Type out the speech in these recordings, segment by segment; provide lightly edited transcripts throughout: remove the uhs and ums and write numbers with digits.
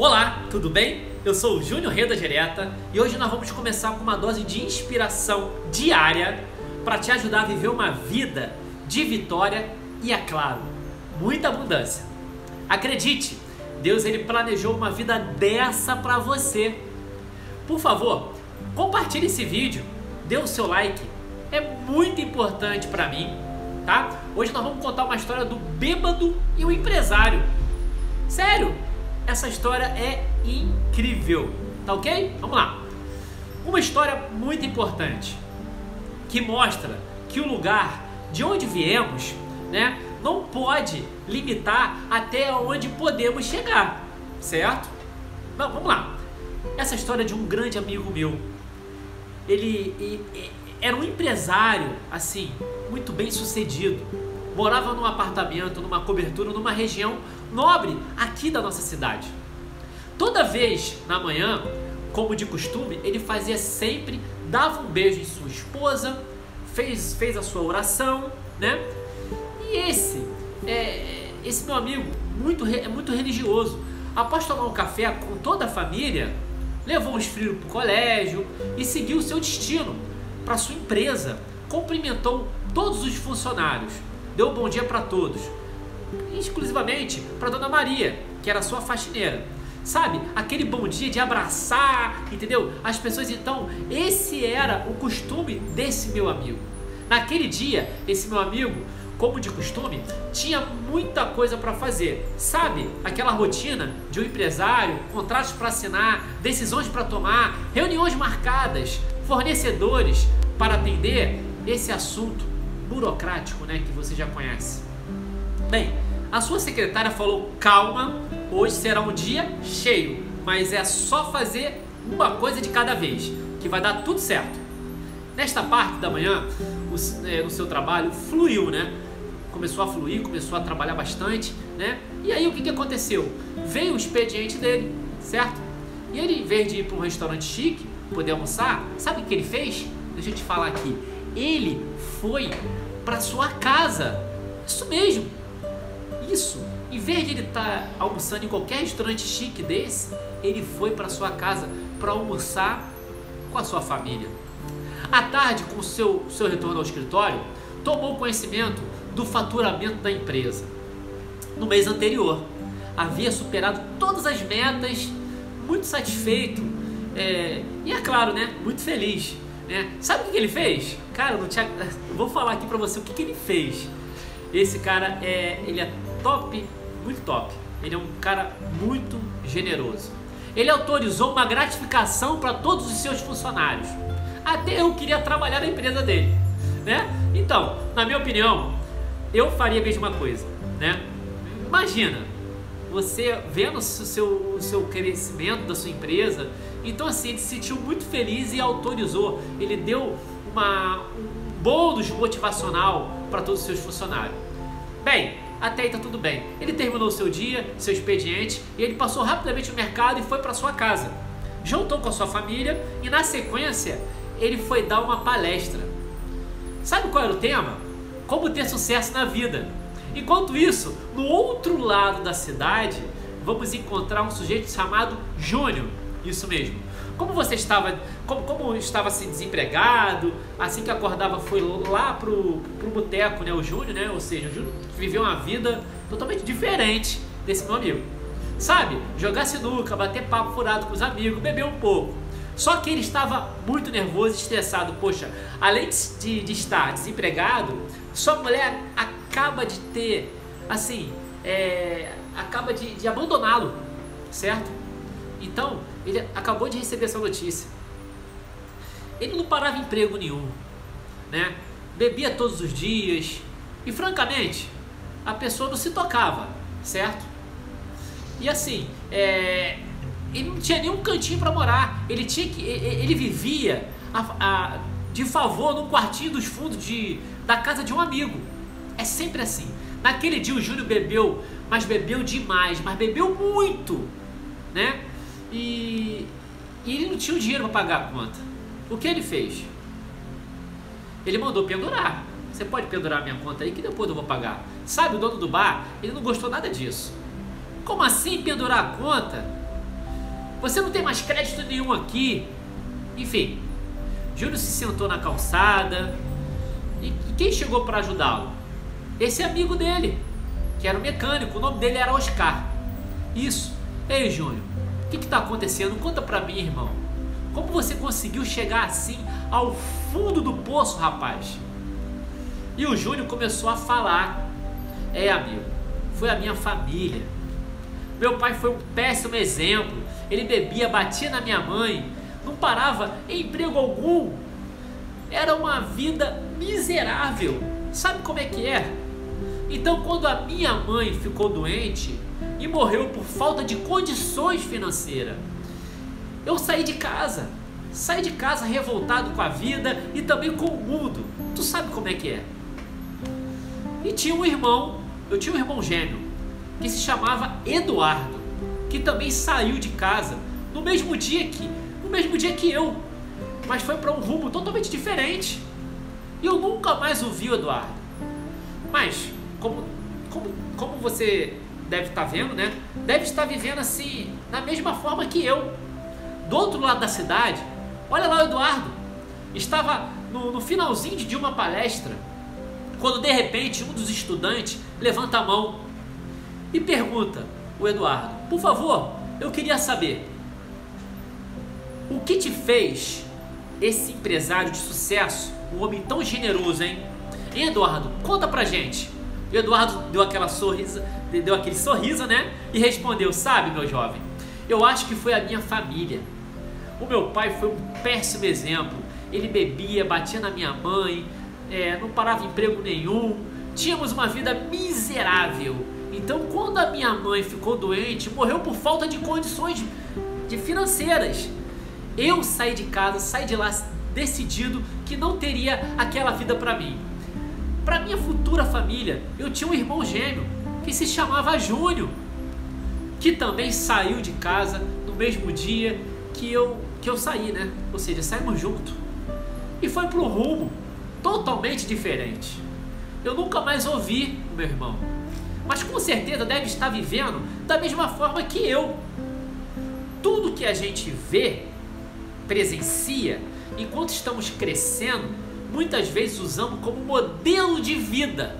Olá, tudo bem? Eu sou o Júnior Renda Direta e hoje nós vamos começar com uma dose de inspiração diária para te ajudar a viver uma vida de vitória e, é claro, muita abundância. Acredite, Deus ele planejou uma vida dessa para você. Por favor, compartilhe esse vídeo, dê o seu like, é muito importante para mim, tá? Hoje nós vamos contar uma história do bêbado e o empresário. Sério, essa história é incrível, tá ok? Vamos lá. Uma história muito importante, que mostra que o lugar de onde viemos, né, não pode limitar até onde podemos chegar, certo? Não, vamos lá. Essa história de um grande amigo meu. Ele era um empresário, assim, muito bem sucedido. Morava num apartamento, numa cobertura, numa região nobre aqui da nossa cidade. Toda vez na manhã, como de costume, ele fazia sempre, dava um beijo em sua esposa, fez a sua oração, né? E esse meu amigo, muito religioso, após tomar um café com toda a família, levou os filhos para o colégio e seguiu o seu destino para sua empresa. Cumprimentou todos os funcionários, deu um bom dia para todos, exclusivamente para Dona Maria, que era sua faxineira. Sabe, aquele bom dia de abraçar, entendeu? As pessoas. Então, esse era o costume desse meu amigo. Naquele dia, esse meu amigo, como de costume, tinha muita coisa para fazer. Sabe, aquela rotina de um empresário, contratos para assinar, decisões para tomar, reuniões marcadas, fornecedores para atender, esse assunto burocrático, né, que você já conhece. Bem, a sua secretária falou: calma, hoje será um dia cheio, mas é só fazer uma coisa de cada vez, que vai dar tudo certo. Nesta parte da manhã, no seu trabalho, fluiu, né? Começou a fluir, começou a trabalhar bastante, né? E aí o que aconteceu? Veio o expediente dele, certo? E ele, em vez de ir para um restaurante chique, poder almoçar, sabe o que ele fez? Deixa eu te falar aqui. Ele foi para sua casa. Isso mesmo. Isso. Em vez de ele estar almoçando em qualquer restaurante chique desse, ele foi para sua casa para almoçar com a sua família. À tarde, com o seu retorno ao escritório, tomou conhecimento do faturamento da empresa. No mês anterior, havia superado todas as metas, muito satisfeito, e é claro, né, muito feliz, né? Sabe o que ele fez? Cara, eu vou falar aqui para você o que ele fez. Esse cara, ele é top, muito top. Ele é um cara muito generoso. Ele autorizou uma gratificação para todos os seus funcionários. Até eu queria trabalhar na empresa dele, né? Então, na minha opinião, eu faria a mesma coisa, né? Imagina, você vendo o seu crescimento da sua empresa. Então, assim, ele se sentiu muito feliz e autorizou. Ele deu um bônus motivacional para todos os seus funcionários. Bem, até aí tá tudo bem. Ele terminou o seu dia, seu expediente, e ele passou rapidamente no mercado e foi para sua casa. Juntou com a sua família e, na sequência, ele foi dar uma palestra. Sabe qual era o tema? Como ter sucesso na vida. Enquanto isso, no outro lado da cidade, vamos encontrar um sujeito chamado Júnior. Isso mesmo. Como estava assim, desempregado, assim que acordava foi lá pro boteco, né, o Júnior, né? Ou seja, o Júnior viveu uma vida totalmente diferente desse meu amigo. Sabe? Jogar sinuca, bater papo furado com os amigos, beber um pouco. Só que ele estava muito nervoso, estressado. Poxa, além de estar desempregado, sua mulher acaba de ter, assim, acaba de abandoná-lo, certo? Então, ele acabou de receber essa notícia. Ele não parava emprego nenhum, né? Bebia todos os dias e, francamente, a pessoa não se tocava, certo? E assim, ele não tinha nenhum cantinho para morar. Ele vivia de favor num quartinho dos fundos da casa de um amigo. É sempre assim. Naquele dia o Júnior bebeu, mas bebeu demais, mas bebeu muito, né? E ele não tinha o dinheiro para pagar a conta. O que ele fez? Ele mandou pendurar. Você pode pendurar a minha conta aí que depois eu vou pagar. Sabe, o dono do bar, ele não gostou nada disso. Como assim pendurar a conta? Você não tem mais crédito nenhum aqui. Enfim, Júnior se sentou na calçada. E quem chegou para ajudá-lo? Esse amigo dele, que era um mecânico. O nome dele era Oscar. Isso. Ei, Júnior, o que está acontecendo? Conta para mim, irmão. Como você conseguiu chegar assim ao fundo do poço, rapaz? E o Júnior começou a falar. É, amigo, foi a minha família. Meu pai foi um péssimo exemplo. Ele bebia, batia na minha mãe, não parava em emprego algum. Era uma vida miserável. Sabe como é que é? Então, quando a minha mãe ficou doente e morreu por falta de condições financeiras, eu saí de casa. Saí de casa revoltado com a vida e também com o mundo. Tu sabe como é que é? E tinha um irmão, eu tinha um irmão gêmeo, que se chamava Eduardo, que também saiu de casa no mesmo dia que eu, mas foi para um rumo totalmente diferente. E eu nunca mais ouvi o Eduardo. Mas como você deve estar vendo, né? Deve estar vivendo assim na mesma forma que eu. Do outro lado da cidade, olha lá o Eduardo. Estava no finalzinho de uma palestra, quando de repente um dos estudantes levanta a mão e pergunta o Eduardo: por favor, eu queria saber, o que te fez esse empresário de sucesso, um homem tão generoso, hein? E Eduardo, conta pra gente. E Eduardo deu aquele sorriso, né? E respondeu: sabe, meu jovem, eu acho que foi a minha família. O meu pai foi um péssimo exemplo. Ele bebia, batia na minha mãe, não parava emprego nenhum. Tínhamos uma vida miserável. Então, quando a minha mãe ficou doente, morreu por falta de condições financeiras. Eu saí de casa, saí de lá decidido que não teria aquela vida para mim. Para minha futura família, eu tinha um irmão gêmeo que se chamava Júnior, que também saiu de casa no mesmo dia que eu saí, né? Ou seja, saímos juntos. E foi para um rumo totalmente diferente. Eu nunca mais ouvi o meu irmão, mas com certeza deve estar vivendo da mesma forma que eu. Tudo que a gente vê, presencia, enquanto estamos crescendo, muitas vezes usamos como modelo de vida.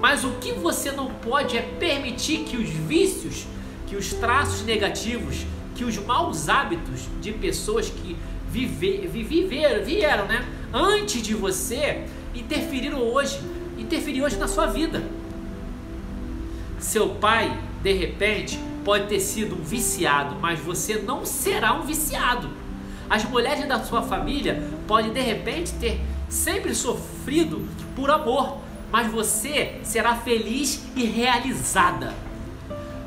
Mas o que você não pode é permitir que os vícios, que os traços negativos, que os maus hábitos de pessoas que vieram, né, antes de você, interferiram hoje na sua vida. Seu pai, de repente, pode ter sido um viciado, mas você não será um viciado. As mulheres da sua família podem, de repente, ter sempre sofrido por amor, mas você será feliz e realizada.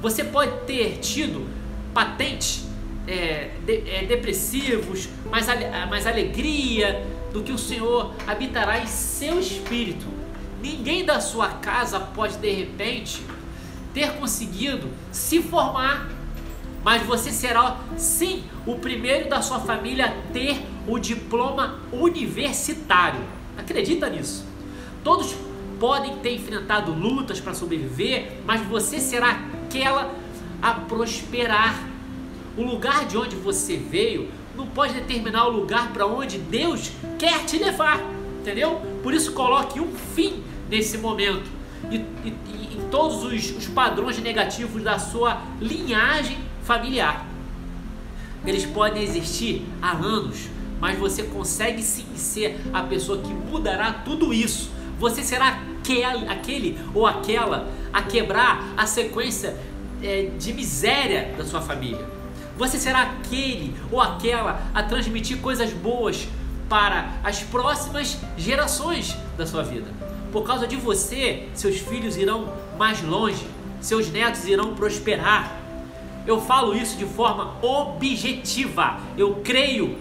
Você pode ter tido patentes depressivos, mas alegria do que o Senhor habitará em seu espírito. Ninguém da sua casa pode, de repente, ter conseguido se formar, mas você será sim o primeiro da sua família a ter o diploma universitário. Acredita nisso? Todos podem ter enfrentado lutas para sobreviver, mas você será aquela a prosperar. O lugar de onde você veio não pode determinar o lugar para onde Deus quer te levar, entendeu? Por isso, coloque um fim nesse momento e todos os padrões negativos da sua linhagem familiar. Eles podem existir há anos, mas você consegue sim ser a pessoa que mudará tudo isso. Você será aquele ou aquela a quebrar a sequência de miséria da sua família. Você será aquele ou aquela a transmitir coisas boas para as próximas gerações da sua vida. Por causa de você, seus filhos irão mais longe, seus netos irão prosperar. Eu falo isso de forma objetiva. Eu creio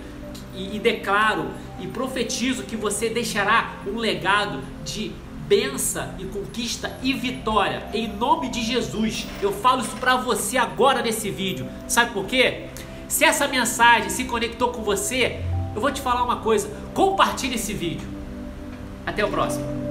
e declaro e profetizo que você deixará um legado de bênção e conquista e vitória, em nome de Jesus. Eu falo isso para você agora nesse vídeo. Sabe por quê? Se essa mensagem se conectou com você, eu vou te falar uma coisa: compartilhe esse vídeo. Até o próximo.